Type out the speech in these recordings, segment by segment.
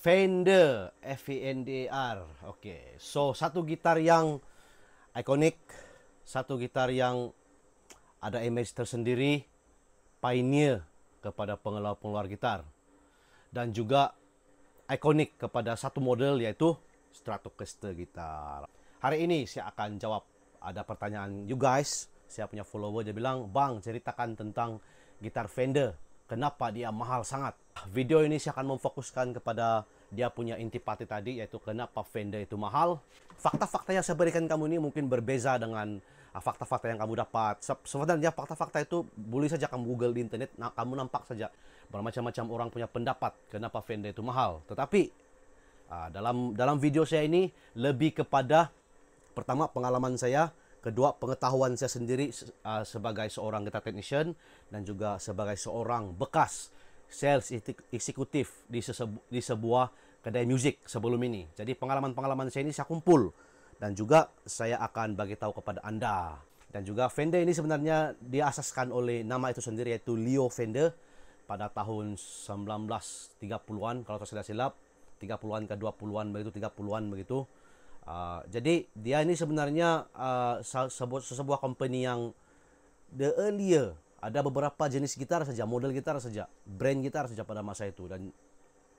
Fender, F-E-N-D-E-R. Oke, so satu gitar yang ikonik, satu gitar yang ada image tersendiri, pioneer kepada pengelola-pengeluar gitar, dan juga ikonik kepada satu model yaitu Stratocaster gitar. Hari ini saya akan jawab ada pertanyaan you guys. Saya punya follower dia bilang, "Bang, ceritakan tentang gitar Fender, kenapa dia mahal sangat?" Video ini saya akan memfokuskan kepada dia punya intipati tadi, yaitu kenapa Fender itu mahal. Fakta-fakta yang saya berikan kamu ini mungkin berbeza dengan fakta-fakta yang kamu dapat. Sebenarnya fakta-fakta itu boleh saja kamu google di internet, nah, kamu nampak saja bermacam-macam orang punya pendapat kenapa Fender itu mahal. Tetapi dalam video saya ini lebih kepada pertama pengalaman saya, kedua pengetahuan saya sendiri sebagai seorang guitar technician dan juga sebagai seorang bekas sales eksekutif di sebuah kedai musik sebelum ini. Jadi pengalaman-pengalaman saya ini saya kumpul dan juga saya akan bagi tahu kepada Anda. Dan juga Fender ini sebenarnya diasaskan oleh nama itu sendiri, yaitu Leo Fender pada tahun 1930-an kalau saya tidak silap, 30-an ke 20-an begitu, 30-an begitu. Jadi dia ini sebenarnya sebuah company yang the earlier, ada beberapa jenis gitar saja, model gitar saja, brand gitar saja pada masa itu. Dan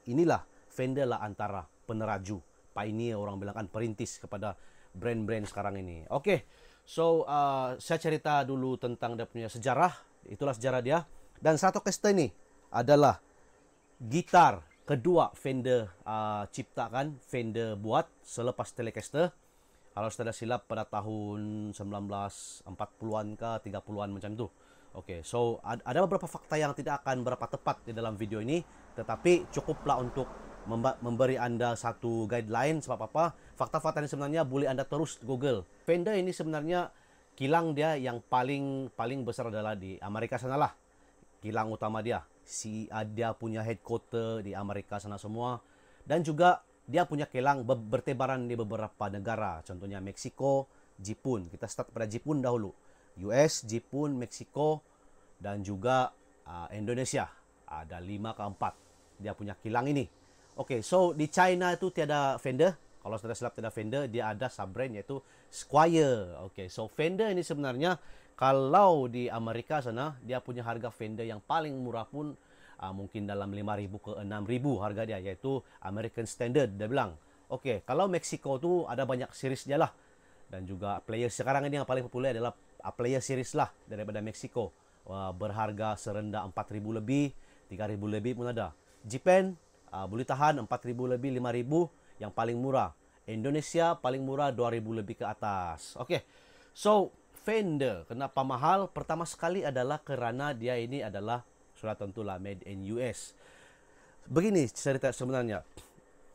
inilah Fender lah antara peneraju, pioneer orang bilang kan, perintis kepada brand-brand sekarang ini. Oke, so saya cerita dulu tentang dia punya sejarah, itulah sejarah dia. Dan Stratocaster ini adalah gitar kedua Fender ciptakan, Fender buat selepas Telecaster. Kalau saya tidak silap pada tahun 1940-an ke 30-an macam itu. Oke, so ada beberapa fakta yang tidak akan berapa tepat di dalam video ini, tetapi cukuplah untuk memberi Anda satu guideline sebab apa. Fakta-fakta ini sebenarnya boleh Anda terus google. Fender ini sebenarnya kilang dia yang paling besar adalah di Amerika sanalah. Kilang utama dia, dia punya headquarter di Amerika sana semua. Dan juga dia punya kilang bertebaran di beberapa negara, contohnya Meksiko, Jepun. Kita start pada Jepun dahulu, US, Jepun, Meksiko, dan juga Indonesia. Ada 5 ke 4 dia punya kilang ini. Oke, so di China itu tiada Fender, kalau saya silap tiada Fender, dia ada sub-brand yaitu Squire. Oke, so Fender ini sebenarnya kalau di Amerika sana, dia punya harga Fender yang paling murah pun mungkin dalam 5.000 ke 6.000 harga dia, yaitu American Standard dia bilang. Oke, kalau Meksiko tuh ada banyak seriesnya lah. Dan juga player sekarang ini yang paling populer adalah player series lah daripada Meksiko. Berharga serendah 4.000 lebih, 3.000 lebih pun ada. Jepang boleh tahan 4.000 lebih, 5.000 yang paling murah. Indonesia paling murah 2.000 lebih ke atas. Oke, so Fender kenapa mahal? Pertama sekali adalah karena dia ini adalah sudah tentulah made in US. Begini cerita sebenarnya.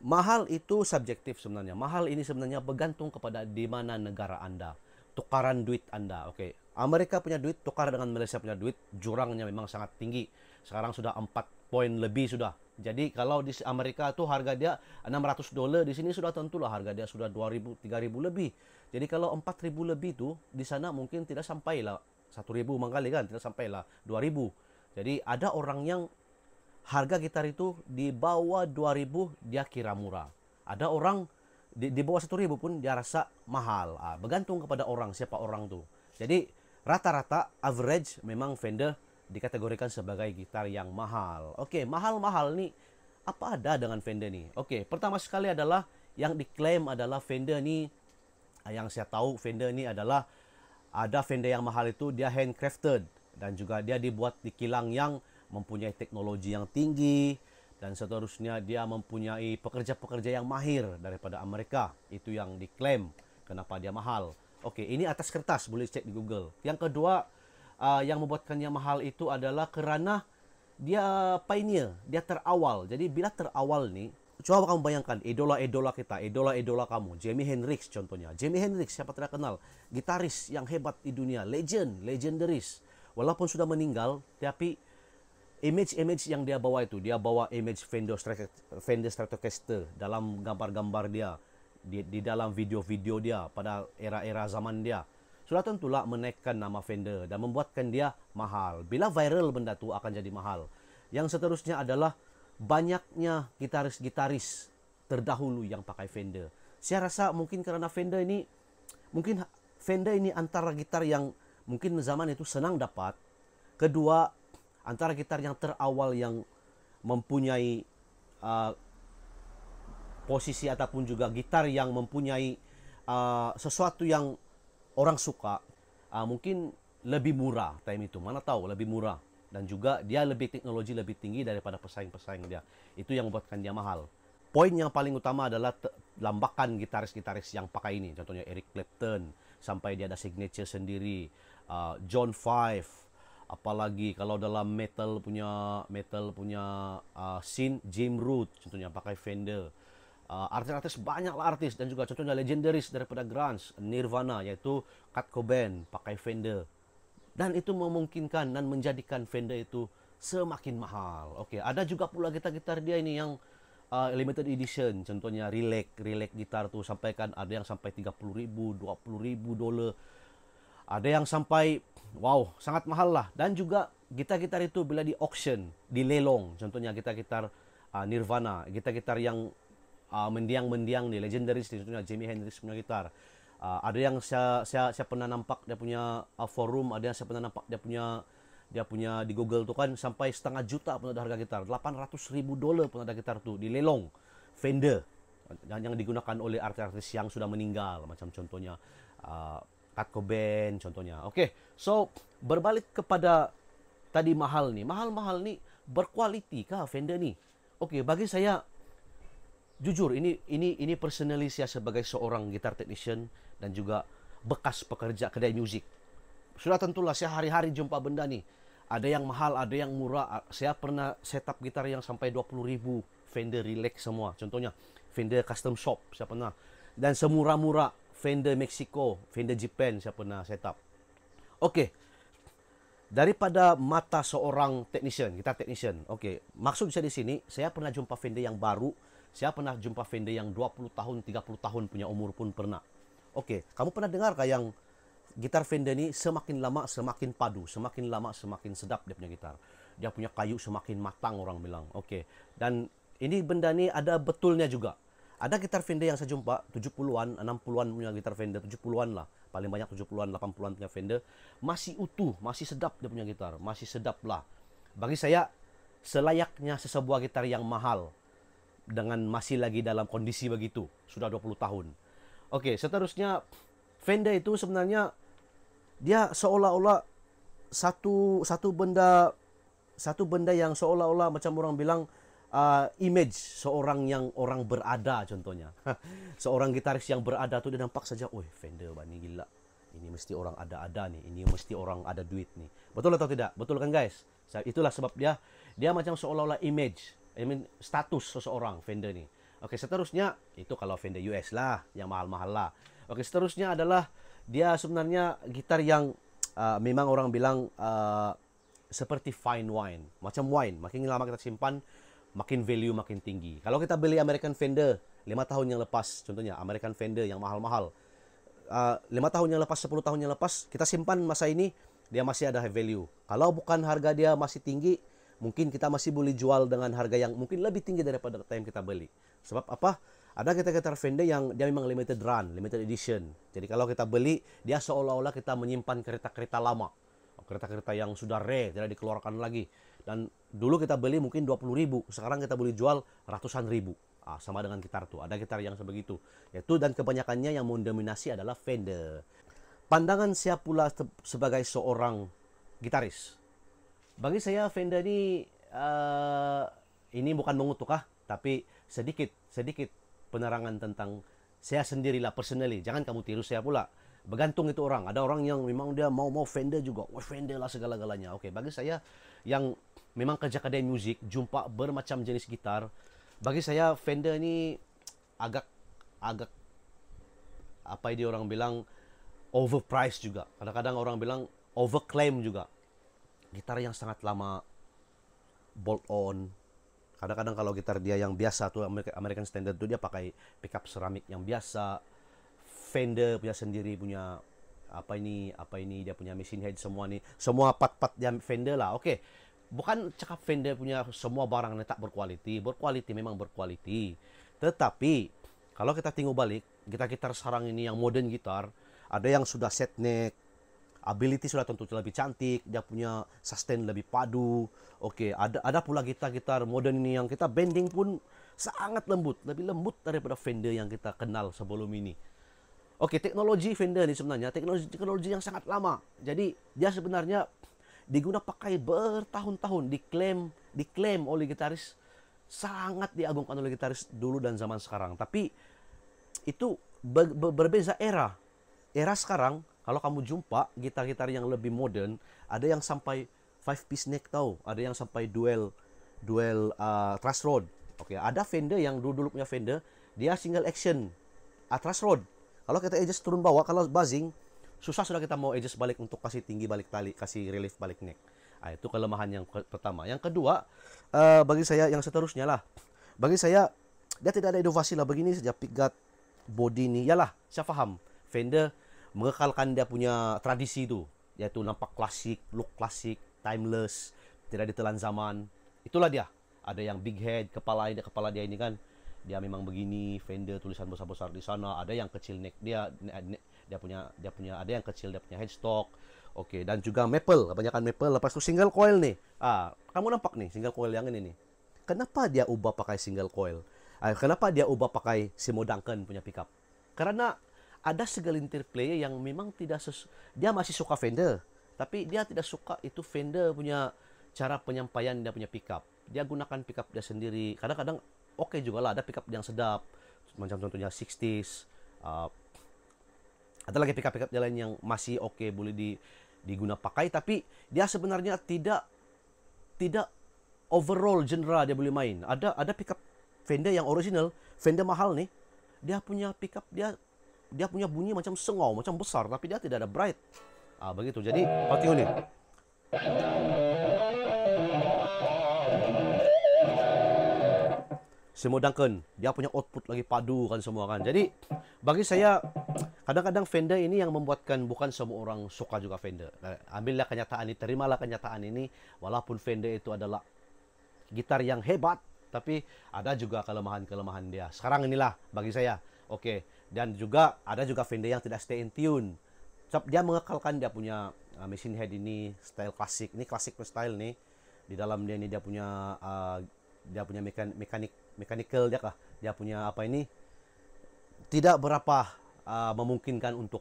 Mahal itu subjektif sebenarnya. Mahal ini sebenarnya bergantung kepada di mana negara Anda, tukaran duit Anda. Oke. Amerika punya duit tukar dengan Malaysia punya duit, jurangnya memang sangat tinggi. Sekarang sudah 4 poin lebih sudah. Jadi kalau di Amerika tuh harga dia 600 dolar, di sini sudah tentulah harga dia sudah 2.000, 3.000 lebih. Jadi kalau 4.000 lebih tuh di sana mungkin tidak sampai lah 1.000 mangkali kan, tidak sampai lah 2.000. Jadi ada orang yang harga gitar itu di bawah 2.000 dia kira murah. Ada orang di bawah 1.000 pun dia rasa mahal. Bergantung kepada orang, siapa orang tuh. Jadi rata-rata average memang Fender dikategorikan sebagai gitar yang mahal. Oke, mahal-mahal nih apa ada dengan Fender nih? Oke, pertama sekali adalah yang diklaim adalah Fender nih, yang saya tahu Fender ini adalah ada Fender yang mahal itu dia handcrafted dan juga dia dibuat di kilang yang mempunyai teknologi yang tinggi dan seterusnya, dia mempunyai pekerja-pekerja yang mahir daripada Amerika. Itu yang diklaim kenapa dia mahal. Oke, ini atas kertas boleh cek di Google. Yang kedua yang membuatkannya mahal itu adalah karena dia pioneer, dia terawal. Jadi bila terawal nih, coba kamu bayangkan idola-idola kita, idola-idola kamu, Jimi Hendrix contohnya. Jimi Hendrix siapa tidak kenal, gitaris yang hebat di dunia, legend, legendaris. Walaupun sudah meninggal, tapi image-image yang dia bawa itu, dia bawa image Fender Stratocaster dalam gambar-gambar dia, di dalam video-video dia pada era-era zaman dia. Sudah tentulah menaikkan nama Fender dan membuatkan dia mahal. Bila viral benda itu akan jadi mahal. Yang seterusnya adalah banyaknya gitaris-gitaris terdahulu yang pakai Fender. Saya rasa mungkin karena Fender ini antara gitar yang mungkin zaman itu senang dapat. Kedua, antara gitar yang terawal yang mempunyai posisi ataupun juga gitar yang mempunyai sesuatu yang orang suka. Mungkin lebih murah time itu, mana tahu lebih murah. Dan juga dia lebih teknologi lebih tinggi daripada pesaing-pesaing dia. Itu yang membuatkan dia mahal. Poin yang paling utama adalah lambakan gitaris-gitaris yang pakai ini. Contohnya Eric Clapton, sampai dia ada signature sendiri. John 5, apalagi kalau dalam metal punya scene, Jim Root, contohnya pakai Fender. Artis-artis, banyaklah artis, dan juga contohnya legendaris daripada grunge, Nirvana, yaitu Kat Coben pakai Fender. Dan itu memungkinkan dan menjadikan Fender itu semakin mahal. Oke, ada juga pula gitar-gitar dia ini yang limited edition, contohnya relax gitar tuh sampai kan ada yang sampai 30.000, $20.000. Ada yang sampai wow, sangat mahal lah. Dan juga gitar-gitar itu bila di auction, di lelong, contohnya gitar-gitar Nirvana, gitar-gitar yang mendiang-mendiang nih, legendaris, contohnya Jimi Hendrix punya gitar. Ada yang saya pernah nampak dia punya forum, ada yang saya pernah nampak dia punya di Google tuh kan sampai $0,5 juta pun ada harga gitar, $800.000 pun ada gitar tuh di lelong Fender yang digunakan oleh artis-artis yang sudah meninggal, macam contohnya Kurt Cobain contohnya. Oke, so berbalik kepada tadi mahal nih, berkualiti kah Fender nih? Oke, bagi saya jujur ini personally saya sebagai seorang gitar technician dan juga bekas pekerja kedai musik. Sudah tentulah saya hari-hari jumpa benda nih. Ada yang mahal, ada yang murah. Saya pernah setup gitar yang sampai 20.000, Fender relax semua. Contohnya Fender custom shop saya pernah. Dan semurah-murah Fender Mexico, Fender Japan saya pernah setup. Oke. Daripada mata seorang technician, gitar technician. Oke, maksud saya di sini, saya pernah jumpa Fender yang baru, saya pernah jumpa Fender yang 20 tahun, 30 tahun punya umur pun pernah. Oke, kamu pernah dengar kah yang gitar Fender ini semakin lama semakin padu, semakin lama semakin sedap dia punya gitar. Dia punya kayu semakin matang orang bilang. Oke. Dan ini benda ini ada betulnya juga. Ada gitar Fender yang saya jumpa 70-an, 60-an punya gitar Fender, 70-an lah. Paling banyak 70-an, 80-an punya Fender masih utuh, masih sedap dia punya gitar, masih sedap lah. Bagi saya selayaknya sesebuah gitar yang mahal dengan masih lagi dalam kondisi begitu, sudah 20 tahun. Oke, seterusnya Fender itu sebenarnya dia seolah-olah satu benda yang seolah-olah macam orang bilang image seorang yang orang berada, contohnya. Seorang gitaris yang berada tuh dia nampak saja, "Woi, Fender bani gila. Ini mesti orang ada-ada nih, ini mesti orang ada duit nih." Betul atau tidak? Betul kan, guys? Itulah sebab dia macam seolah-olah image, I mean status seseorang Fender nih. Oke, seterusnya itu kalau Fender US lah, yang mahal-mahal lah. Oke, seterusnya adalah dia sebenarnya gitar yang memang orang bilang seperti fine wine. Macam wine, makin lama kita simpan, makin value makin tinggi. Kalau kita beli American Fender 5 tahun yang lepas, contohnya American Fender yang mahal-mahal. 5 tahun yang lepas, 10 tahun yang lepas, kita simpan masa ini, dia masih ada value. Kalau bukan harga dia masih tinggi, mungkin kita masih boleh jual dengan harga yang mungkin lebih tinggi daripada time kita beli. Sebab apa? Ada gitar-gitar Fender yang dia memang limited run, limited edition. Jadi kalau kita beli, dia seolah-olah kita menyimpan kereta-kereta lama. Kereta-kereta yang sudah rare, tidak dikeluarkan lagi. Dan dulu kita beli mungkin 20.000, sekarang kita boleh jual ratusan ribu. Sama dengan gitar tuh, ada gitar yang sebegitu. Yaitu dan kebanyakannya yang mendominasi adalah Fender. Pandangan saya pula sebagai seorang gitaris. Bagi saya Fender ini bukan mengutuk tapi sedikit penerangan tentang saya sendirilah personally. Jangan kamu tiru saya pula. Bergantung itu orang. Ada orang yang memang dia mau Fender juga. Wah, Fender lah segala-galanya. Oke, bagi saya yang memang kerja kedai musik, jumpa bermacam jenis gitar, bagi saya Fender ini agak apa dia orang bilang overpriced juga. Kadang-kadang orang bilang overclaim juga. Gitar yang sangat lama bolt on. Kadang-kadang kalau gitar dia yang biasa tuh American Standard tuh dia pakai pickup seramik yang biasa. Fender punya sendiri punya apa ini dia punya mesin head semua nih. Semua part-part dia Fender lah. Oke. bukan cakap Fender punya semua barang tak berkualiti. Berkualiti, memang berkualiti. Tetapi kalau kita tengok balik, gitar-gitar sekarang ini yang modern gitar, ada yang sudah set neck, ability sudah tentu lebih cantik, dia punya sustain lebih padu. Oke, ada pula gitar-gitar modern ini yang kita bending pun sangat lembut, lebih lembut daripada Fender yang kita kenal sebelum ini. Oke, teknologi Fender ini sebenarnya teknologi yang sangat lama. Jadi dia sebenarnya diguna pakai bertahun-tahun, diklaim oleh gitaris, sangat diagungkan oleh gitaris dulu dan zaman sekarang. Tapi itu berbeza era. Era sekarang kalau kamu jumpa gitar-gitar yang lebih modern, ada yang sampai 5-piece neck tau, ada yang sampai dual truss rod. Oke, ada Fender yang dulu punya Fender, dia single action truss rod. Kalau kita adjust turun bawah, kalau buzzing susah sudah kita mau adjust balik untuk kasih tinggi balik tali, kasih relief balik neck. Nah, itu kelemahan yang pertama. Yang kedua, bagi saya yang seterusnya lah. Bagi saya, dia tidak ada inovasi lah. Begini saja, pickguard body ini. Yalah, saya faham. Fender mengekalkan dia punya tradisi itu. Yaitu nampak klasik, look klasik, timeless, tidak ditelan zaman. Itulah dia. Ada yang big head, kepala dia ini kan. Dia memang begini, Fender tulisan besar-besar di sana. Ada yang kecil neck dia, ada yang kecil dia punya headstock. Oke, dan juga maple, kebanyakan maple. Lepas itu single coil nih. Ah, kamu nampak nih single coil yang ini nih. Kenapa dia ubah pakai single coil? Kenapa dia ubah pakai Simo Duncan punya pickup? Karena ada segelintir player yang memang tidak dia masih suka Fender, tapi dia tidak suka itu Fender punya cara penyampaian dia punya pickup. Dia gunakan pickup dia sendiri. Kadang-kadang oke juga lah, ada pickup yang sedap, macam contohnya 60s. Ada lagi pickup-pickup jalan yang masih oke, boleh diguna pakai, tapi dia sebenarnya tidak overall genre dia boleh main. Ada pickup Fender yang original, Fender mahal nih. Dia punya pickup dia punya bunyi macam sengau, macam besar, tapi dia tidak ada bright. Ah, begitu. Jadi, kalau tengok nih. Simo Duncan, dia punya output lagi padu kan semua kan. Jadi bagi saya kadang-kadang Fender ini yang membuatkan bukan semua orang suka juga Fender. Ambillah kenyataan ini, terimalah kenyataan ini. Walaupun Fender itu adalah gitar yang hebat, tapi ada juga kelemahan-kelemahan dia. Sekarang inilah bagi saya. Oke, dan juga ada juga Fender yang tidak stay in tune. Dia mengekalkan dia punya machine head ini, style klasik. Ini klasik style nih. Di dalam dia ini dia punya mechanical dia lah, dia punya apa ini tidak berapa memungkinkan untuk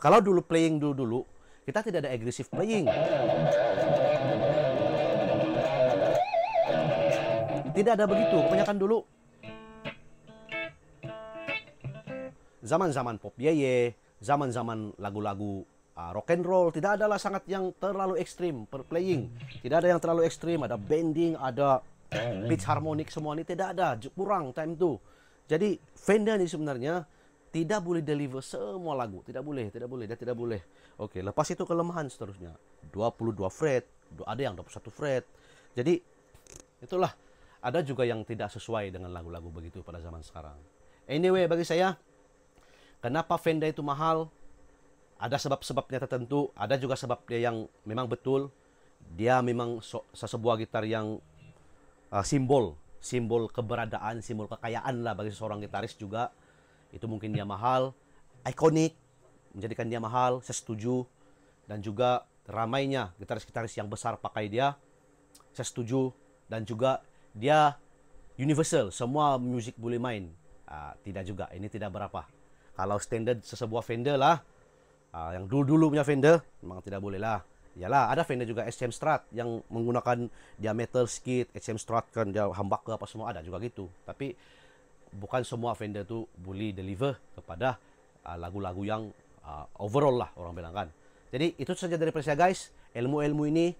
kalau dulu playing dulu kita tidak ada agresif playing, tidak ada begitu kebanyakan dulu zaman-zaman pop yeye, zaman-zaman lagu-lagu rock and roll, tidak adalah sangat yang terlalu ekstrim per playing, tidak ada yang terlalu ekstrim, ada bending, ada pitch harmonik, semua ini tidak ada, kurang time itu. Jadi Fender ini sebenarnya tidak boleh deliver semua lagu, tidak boleh. Oke, lepas itu kelemahan seterusnya. 22 fret, ada yang 21 fret. Jadi itulah, ada juga yang tidak sesuai dengan lagu-lagu begitu pada zaman sekarang. Anyway, bagi saya kenapa Fender itu mahal? Ada sebab-sebabnya tertentu, ada juga sebabnya yang memang betul. Dia memang sebuah gitar yang simbol keberadaan, simbol kekayaan lah bagi seorang gitaris juga. Itu mungkin dia mahal, ikonik, menjadikan dia mahal, saya setuju. Dan juga ramainya gitaris-gitaris yang besar pakai dia, saya setuju. Dan juga dia universal, semua musik boleh main. Tidak juga, ini tidak berapa. Kalau standar sebuah Fender lah, yang dulu-dulu punya Fender, memang tidak boleh lah. Yalah, ada Fender juga SCM Strat yang menggunakan diameter skid, SCM Strat kan dia hambak ke apa semua, ada juga gitu. Tapi bukan semua Fender itu boleh deliver kepada lagu-lagu yang overall lah orang bilang kan. Jadi itu saja dari saya guys, ilmu-ilmu ini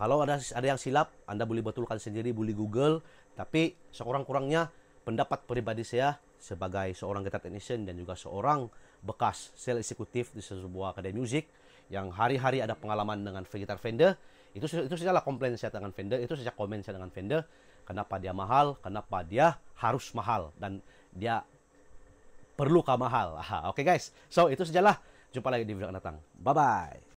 kalau ada yang silap Anda boleh betulkan sendiri, boleh Google. Tapi sekurang-kurangnya pendapat pribadi saya sebagai seorang guitar technician dan juga seorang bekas sales eksekutif di sebuah akademi musik yang hari-hari ada pengalaman dengan gitar Fender, itu sajalah komplain saya dengan Fender, itu saja komen saya dengan Fender, kenapa dia mahal, kenapa dia harus mahal, dan dia perlukah mahal. Oke guys, so itu sajalah, jumpa lagi di video yang datang, bye-bye.